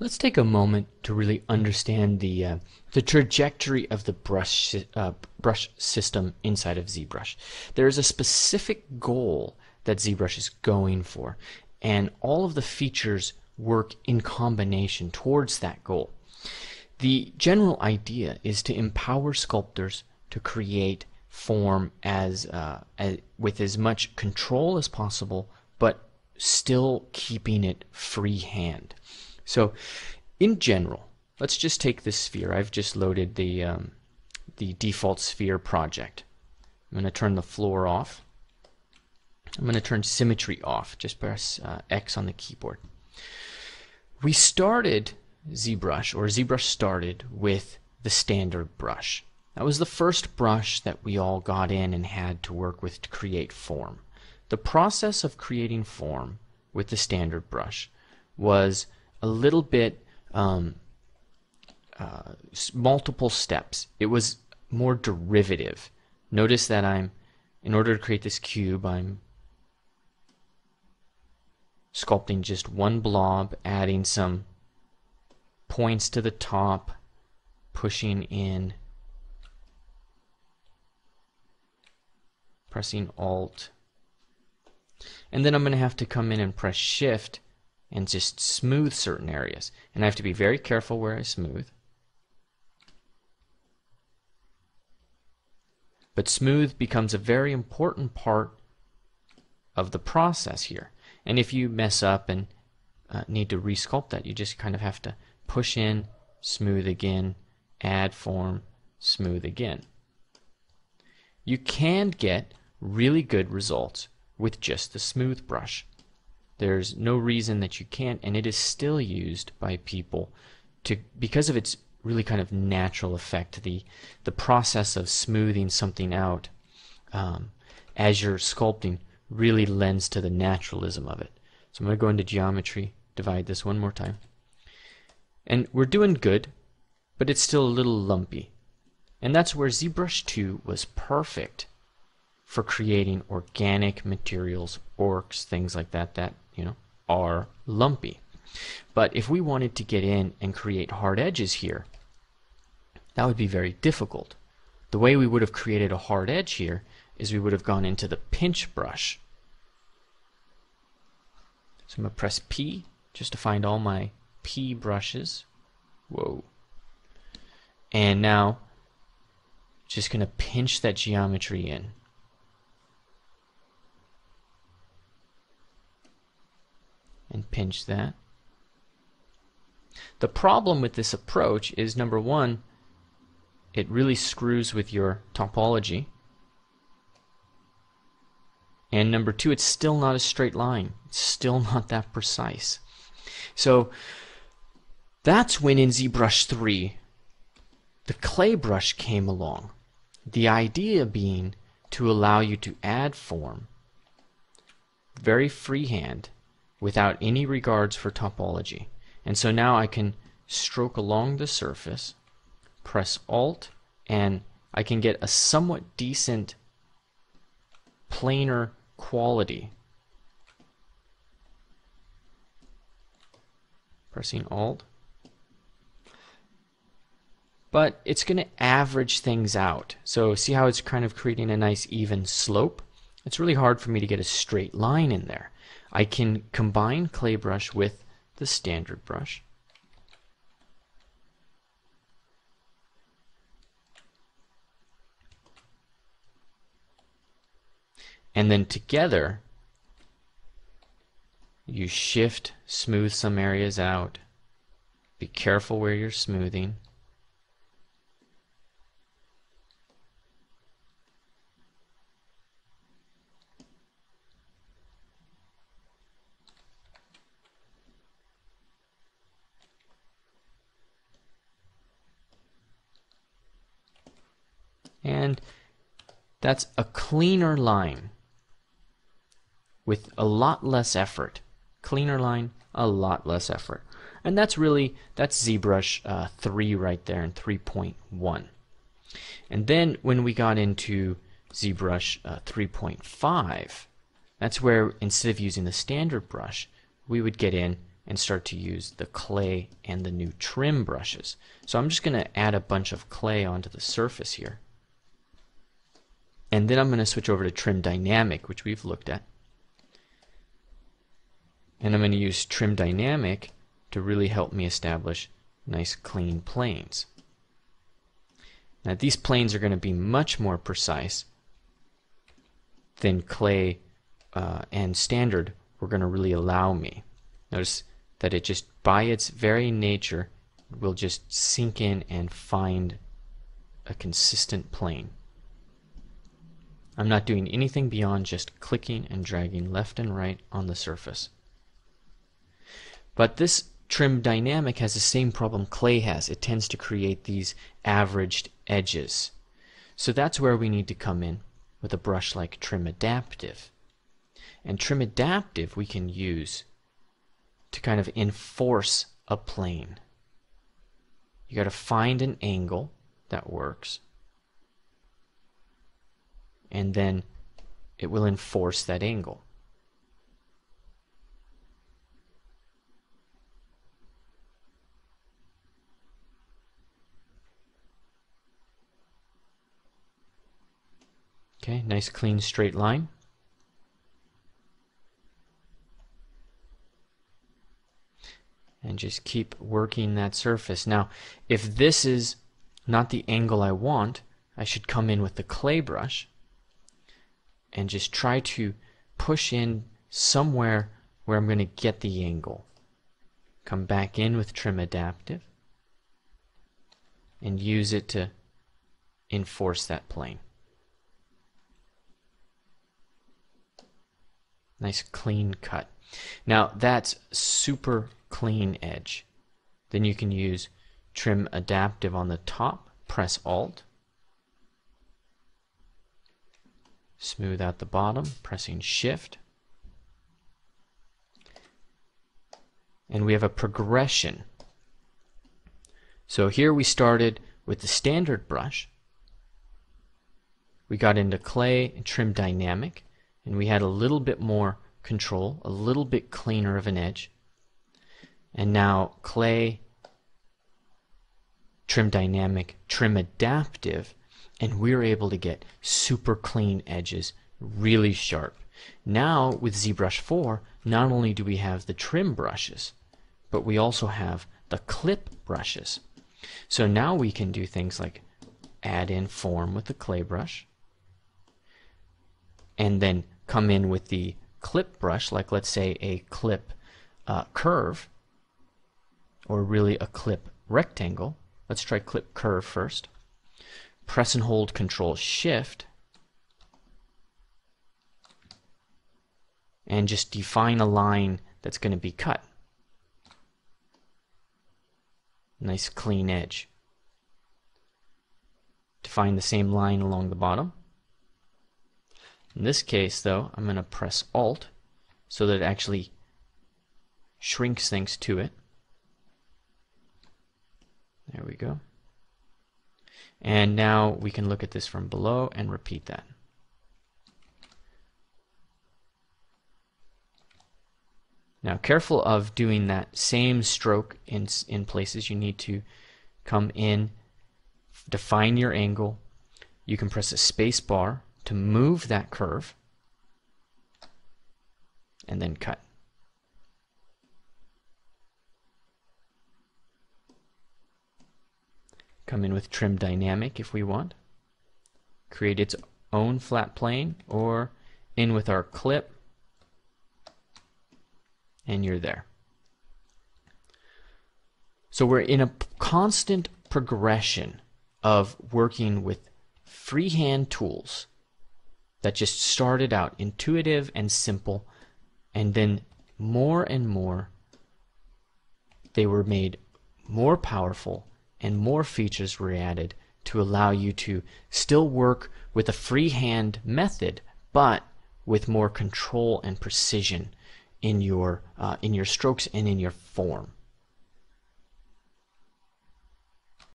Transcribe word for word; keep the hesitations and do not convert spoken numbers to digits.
Let's take a moment to really understand the uh, the trajectory of the brush uh, brush system inside of ZBrush. There is a specific goal that ZBrush is going for, and all of the features work in combination towards that goal. The general idea is to empower sculptors to create form as, uh, as with as much control as possible, but still keeping it freehand. So, in general, let's just take this sphere. I've just loaded the, um, the default sphere project. I'm going to turn the floor off. I'm going to turn symmetry off. Just press uh, X on the keyboard. We started ZBrush, or ZBrush started with the standard brush. That was the first brush that we all got in and had to work with to create form. The process of creating form with the standard brush was a little bit um, uh, multiple steps. It was more derivative. Notice that I'm, in order to create this cube, I'm sculpting just one blob, adding some points to the top, pushing in, pressing Alt, and then I'm going to have to come in and press Shift and just smooth certain areas. And I have to be very careful where I smooth. But smooth becomes a very important part of the process here. And if you mess up and uh, need to resculpt that, you just kind of have to push in, smooth again, add form, smooth again. You can get really good results with just the smooth brush. There's no reason that you can't, and it is still used by people to, because of its really kind of natural effect, the, the process of smoothing something out um, as you're sculpting really lends to the naturalism of it. So I'm going to go into geometry, divide this one more time. And we're doing good, but it's still a little lumpy. And that's where ZBrush two was perfect for creating organic materials, orcs, things like that, that you know, are lumpy. But if we wanted to get in and create hard edges here, that would be very difficult. The way we would have created a hard edge here is we would have gone into the pinch brush. So I'm going to press P just to find all my P brushes. Whoa. And now just going to pinch that geometry in. And pinch that. The problem with this approach is, number one, it really screws with your topology, and number two, it's still not a straight line. It's still not that precise. So that's when in ZBrush three the clay brush came along. The idea being to allow you to add form very freehand without any regards for topology. And so now I can stroke along the surface, press Alt, and I can get a somewhat decent planar quality. Pressing Alt. But it's going to average things out. So see how it's kind of creating a nice even slope? It's really hard for me to get a straight line in there. I can combine clay brush with the standard brush. And then together, you shift, smooth some areas out. Be careful where you're smoothing. And that's a cleaner line with a lot less effort. Cleaner line, a lot less effort. And that's really, that's ZBrush uh, three right there in three point one. And then when we got into ZBrush uh, three point five, that's where instead of using the standard brush, we would get in and start to use the clay and the new trim brushes. So I'm just going to add a bunch of clay onto the surface here. And then I'm going to switch over to Trim Dynamic, which we've looked at. And I'm going to use Trim Dynamic to really help me establish nice clean planes. Now these planes are going to be much more precise than clay uh, and standard were going to really allow me. Notice that it just by its very nature will just sink in and find a consistent plane. I'm not doing anything beyond just clicking and dragging left and right on the surface. But this Trim Dynamic has the same problem clay has. It tends to create these averaged edges. So that's where we need to come in with a brush like Trim Adaptive. And Trim Adaptive we can use to kind of enforce a plane. You got to find an angle that works, and then it will enforce that angle. Okay, nice clean straight line. And just keep working that surface. Now, if this is not the angle I want, I should come in with the clay brush and just try to push in somewhere where I'm going to get the angle. Come back in with Trim Adaptive and use it to enforce that plane. Nice clean cut. Now that's super clean edge. Then you can use Trim Adaptive on the top, press Alt, smooth out the bottom, pressing Shift, and we have a progression. So here we started with the standard brush, we got into clay and Trim Dynamic, and we had a little bit more control, a little bit cleaner of an edge. And now clay, Trim Dynamic, Trim Adaptive, and we're able to get super clean edges, really sharp. Now with ZBrush four, not only do we have the trim brushes, but we also have the clip brushes. So now we can do things like add in form with the clay brush, and then come in with the clip brush, like let's say a clip uh, curve, or really a clip rectangle. Let's try clip curve first. Press and hold Control Shift, and just define a line that's going to be cut. Nice clean edge. Define the same line along the bottom. In this case though, I'm going to press Alt so that it actually shrinks things to it. There we go. And now we can look at this from below and repeat that. Now, careful of doing that same stroke in, in places. You need to come in, define your angle. You can press a space bar to move that curve and then cut. Come in with Trim Dynamic if we want. Create its own flat plane, or in with our clip, and you're there. So we're in a constant progression of working with freehand tools that just started out intuitive and simple, and then more and more they were made more powerful and more features were added to allow you to still work with a freehand method, but with more control and precision in your, uh, in your strokes and in your form.